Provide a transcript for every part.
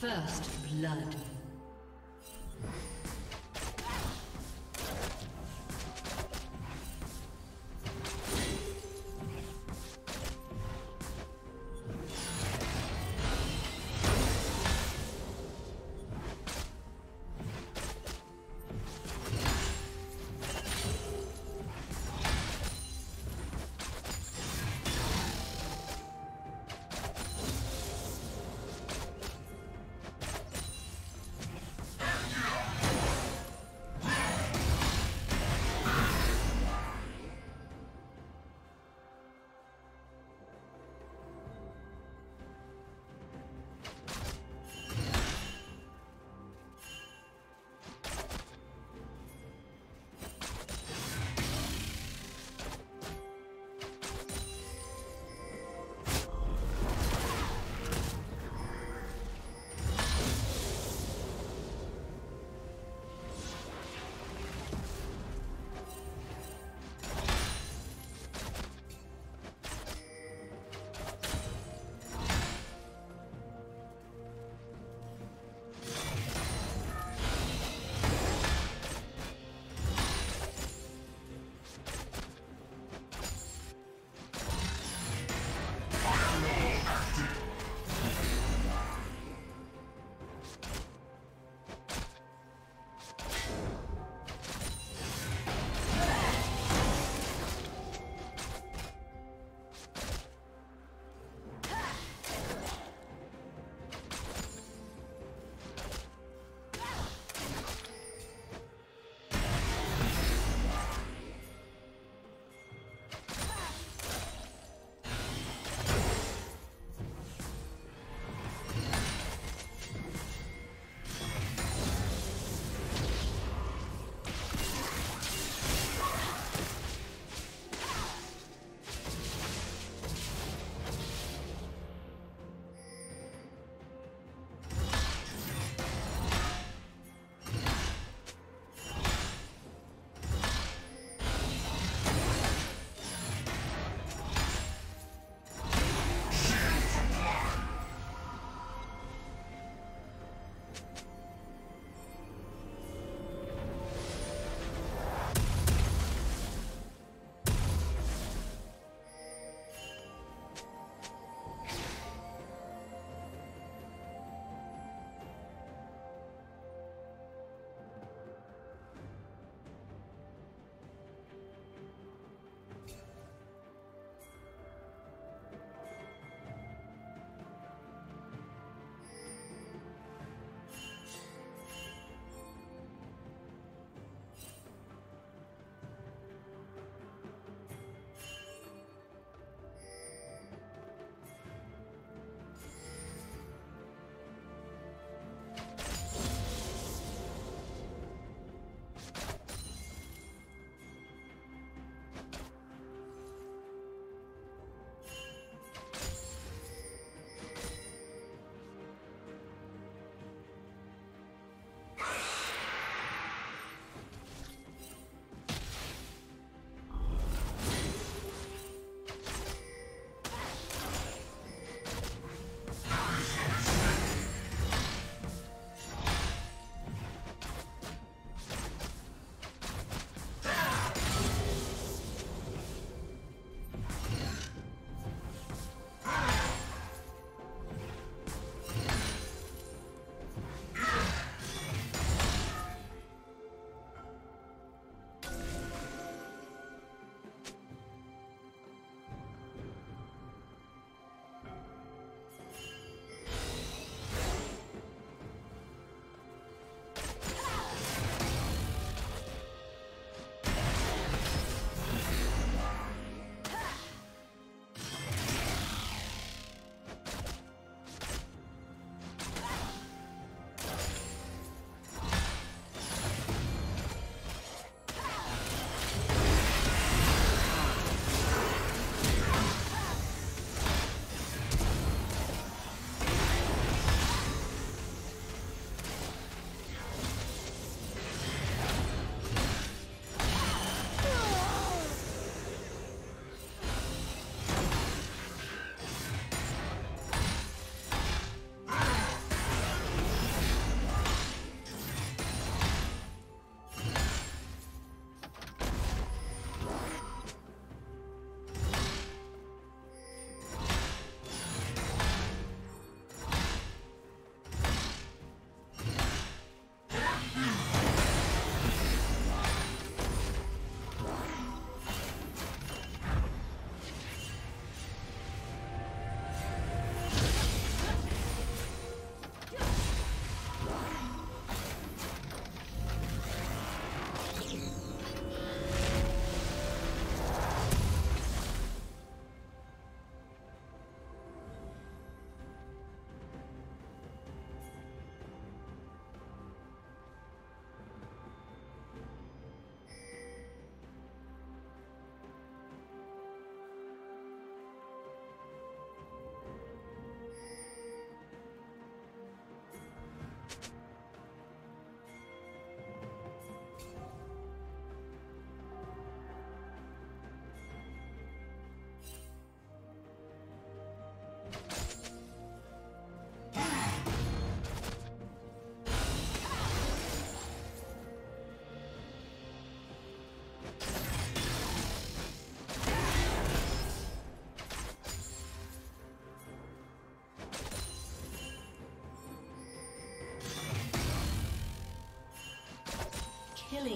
First blood.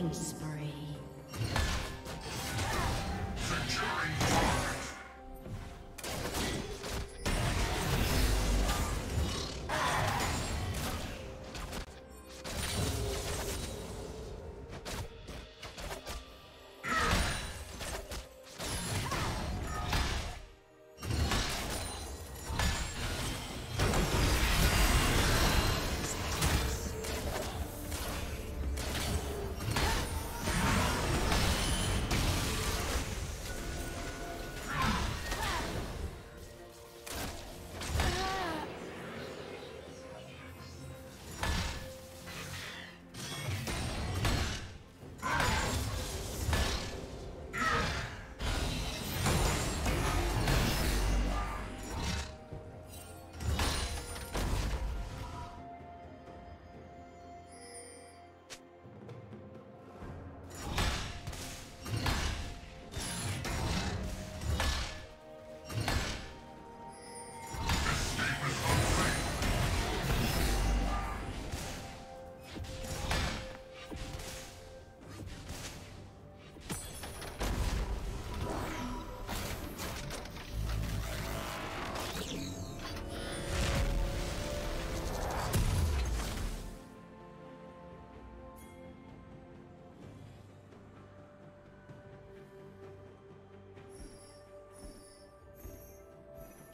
killing spree.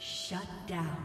Shut down.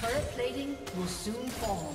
Turret plating will soon fall.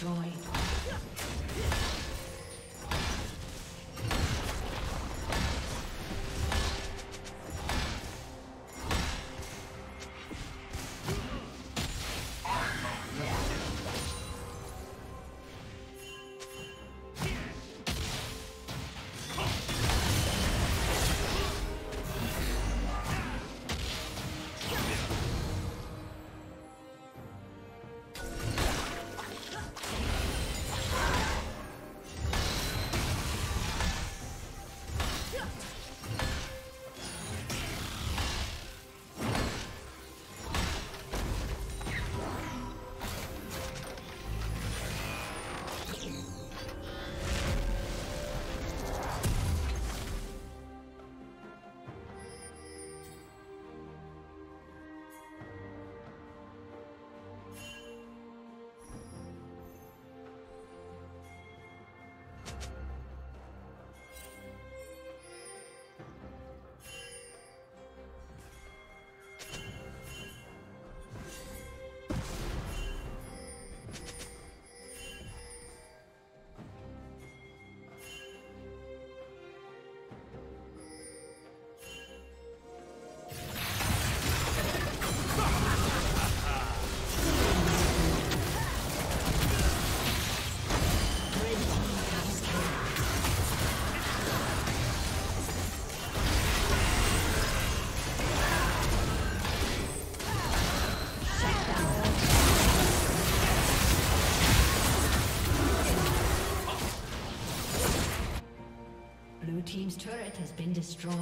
destroyed. Team's turret has been destroyed.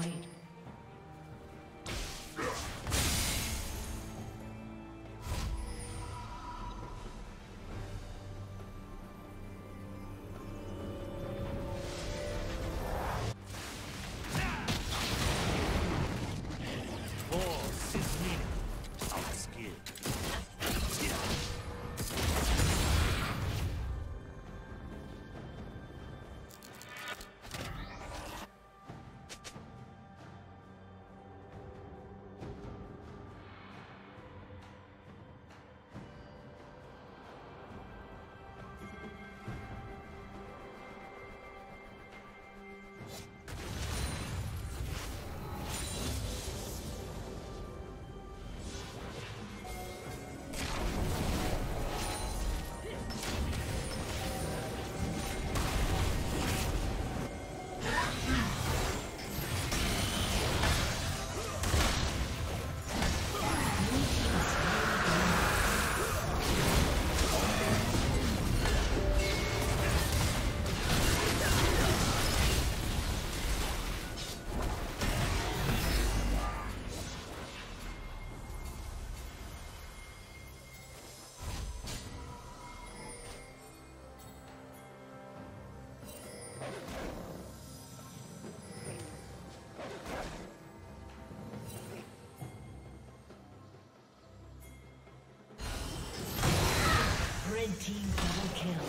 Team double kill.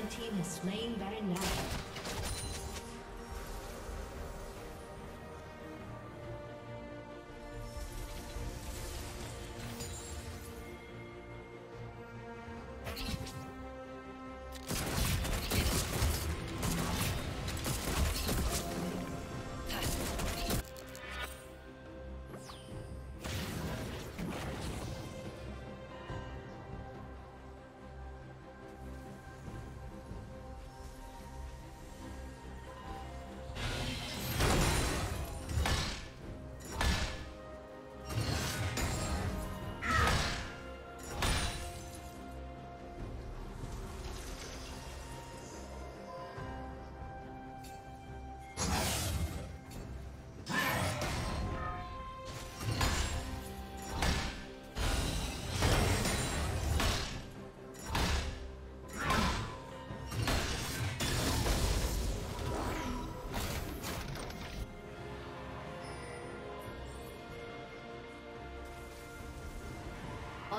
Red team has slain Baron Nashor.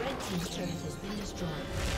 Red team's turret has been destroyed.